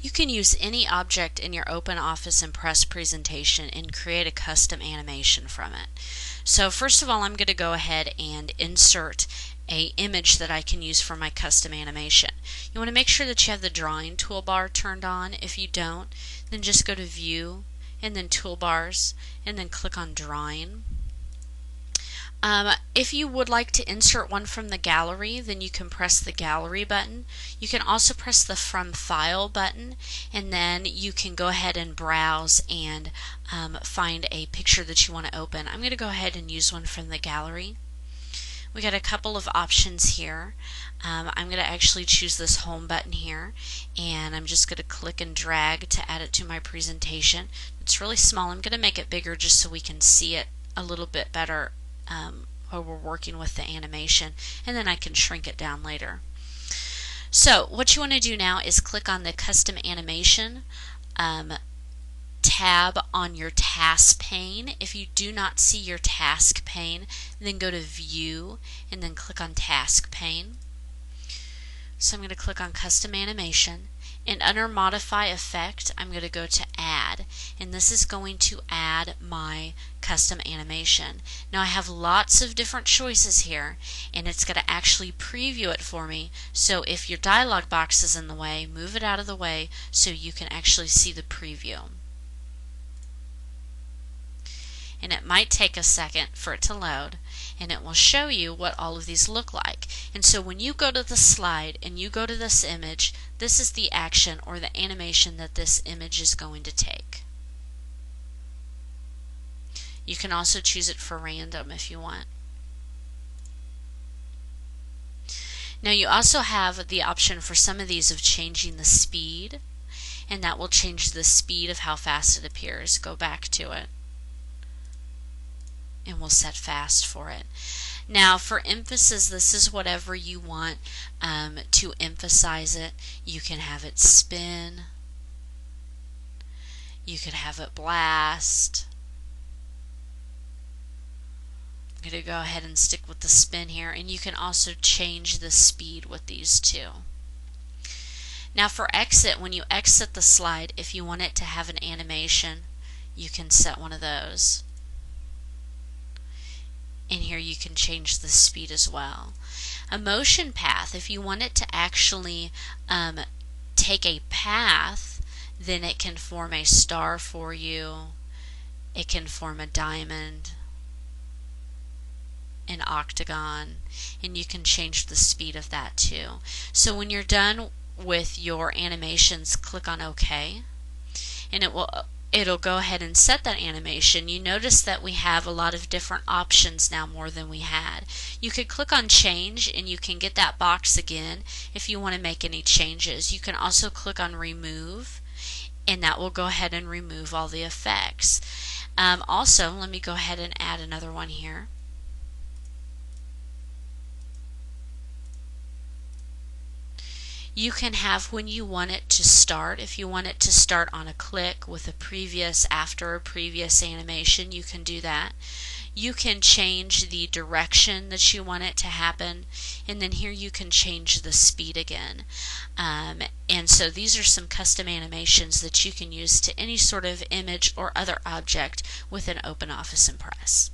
You can use any object in your OpenOffice Impress presentation and create a custom animation from it. So first of all, I'm going to go ahead and insert an image that I can use for my custom animation. You want to make sure that you have the drawing toolbar turned on. If you don't, then just go to View and then Toolbars and then click on Drawing. If you would like to insert one from the gallery, then you can press the gallery button. You can also press the From File button, and then you can go ahead and browse and find a picture that you want to open. I'm going to go ahead and use one from the gallery. We got a couple of options here. I'm going to actually choose this home button here, and I'm just going to click and drag to add it to my presentation. It's really small. I'm going to make it bigger just so we can see it a little bit better while we're working with the animation, and then I can shrink it down later. So what you want to do now is click on the Custom Animation tab on your task pane. If you do not see your task pane, then go to View and then click on Task Pane. So I'm going to click on Custom Animation, and under Modify Effect I'm going to go to Add, and this is going to add my custom animation. Now I have lots of different choices here, and it's going to actually preview it for me. So if your dialog box is in the way, move it out of the way so you can actually see the preview. And it might take a second for it to load, and it will show you what all of these look like. And so when you go to the slide and you go to this image, this is the action or the animation that this image is going to take. You can also choose it for random if you want. Now you also have the option for some of these of changing the speed, and that will change the speed of how fast it appears. Go back to it, and we'll set fast for it. Now for emphasis, this is whatever you want to emphasize it. You can have it spin, you could have it blast. I'm going to go ahead and stick with the spin here, and you can also change the speed with these two. Now for exit, when you exit the slide, if you want it to have an animation, you can set one of those. And here you can change the speed as well. A motion path, if you want it to actually take a path, then it can form a star for you, it can form a diamond, an octagon, and you can change the speed of that too. So when you're done with your animations, click on OK, and it'll go ahead and set that animation. You notice that we have a lot of different options now, more than we had. You could click on Change and you can get that box again if you want to make any changes. You can also click on Remove, and that will go ahead and remove all the effects. Also, let me go ahead and add another one here. You can have when you want it to start. If you want it to start on a click with a previous, after a previous animation, you can do that. You can change the direction that you want it to happen, and then here you can change the speed again. And so these are some custom animations that you can use to any sort of image or other object within OpenOffice Impress.